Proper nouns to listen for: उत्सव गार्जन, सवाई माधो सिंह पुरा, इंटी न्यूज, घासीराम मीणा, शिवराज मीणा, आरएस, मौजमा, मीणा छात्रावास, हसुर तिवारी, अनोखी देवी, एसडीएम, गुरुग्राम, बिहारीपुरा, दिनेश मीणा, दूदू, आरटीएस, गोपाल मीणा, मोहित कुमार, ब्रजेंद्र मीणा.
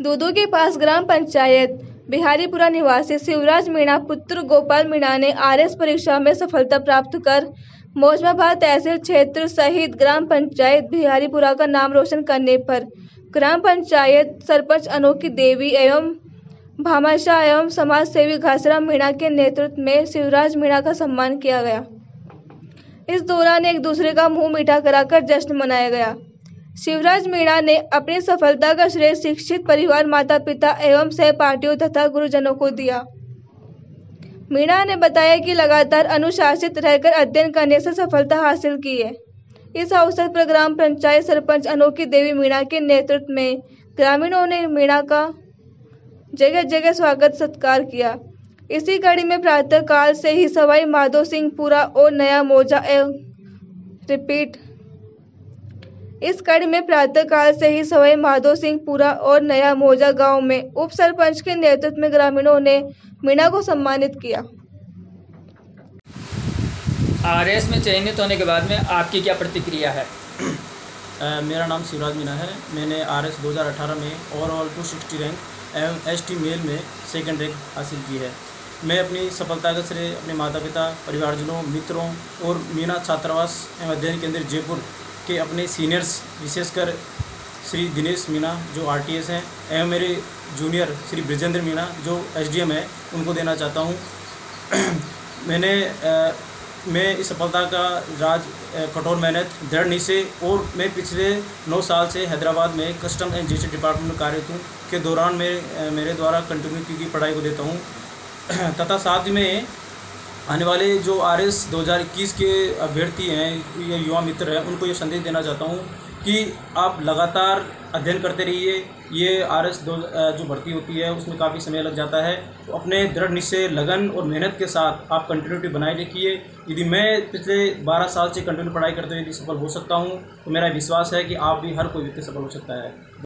दूदू के पास ग्राम पंचायत बिहारीपुरा निवासी शिवराज मीणा पुत्र गोपाल मीणा ने आरएस परीक्षा में सफलता प्राप्त कर मौजमा तहसील क्षेत्र सहित ग्राम पंचायत बिहारीपुरा का नाम रोशन करने पर ग्राम पंचायत सरपंच अनोखी देवी एवं भामाशाह एवं समाज सेवी घासीराम मीणा के नेतृत्व में शिवराज मीणा का सम्मान किया गया। इस दौरान एक दूसरे का मुँह मीठा कराकर जश्न मनाया गया। शिवराज मीणा ने अपनी सफलता का श्रेय शिक्षित परिवार, माता पिता एवं सहपाठियों तथा गुरुजनों को दिया। मीणा ने बताया कि लगातार अनुशासित रहकर अध्ययन करने से सफलता हासिल की है। इस अवसर पर ग्राम पंचायत सरपंच अनोखी देवी मीणा के नेतृत्व में ग्रामीणों ने मीणा का जगह जगह स्वागत सत्कार किया। इसी कड़ी में प्रातः काल से ही सवाई माधो सिंह पुरा और नया मौजा एवं रिपीट इस कड़ी में प्रातःकाल से ही सवाई माधो सिंह पुरा और नया मौजा गांव में उप सरपंच के नेतृत्व में ग्रामीणों ने मीणा को सम्मानित किया। आरएस में चयनित होने के बाद में आपकी क्या प्रतिक्रिया है? मेरा नाम शिवराज मीणा है। मैंने आरएस 2018 में ओवरऑल 260 रैंक एवं एसटी मेल में सेकंड रैंक हासिल की है। मैं अपनी सफलता का श्रेय अपने माता पिता, परिवारजनों, मित्रों और मीणा छात्रावास एवं अध्ययन केंद्र जयपुर के अपने सीनियर्स, विशेषकर श्री दिनेश मीणा जो आरटीएस हैं, एवं मेरे जूनियर श्री ब्रजेंद्र मीणा जो एसडीएम है, उनको देना चाहता हूं। मैं इस सफलता का राज कठोर मेहनत, दृढ़ निश्चय और मैं पिछले 9 साल से हैदराबाद में कस्टम एंड जीएसटी डिपार्टमेंट में कार्यरत हूँ के दौरान मेरे द्वारा कंटिन्यू की पढ़ाई को देता हूँ तथा साथ में आने वाले जो आरएस 2021 के अभ्यर्थी हैं या युवा मित्र हैं, उनको ये संदेश देना चाहता हूँ कि आप लगातार अध्ययन करते रहिए। ये आरएस जो भर्ती होती है उसमें काफ़ी समय लग जाता है, तो अपने दृढ़ निश्चय, लगन और मेहनत के साथ आप कंटिन्यूटी बनाए रखिए। यदि मैं पिछले 12 साल से कंटिन्यू पढ़ाई करते हुए यदि सफल हो सकता हूँ, तो मेरा विश्वास है कि आप भी, हर कोई व्यक्ति सफल हो सकता है।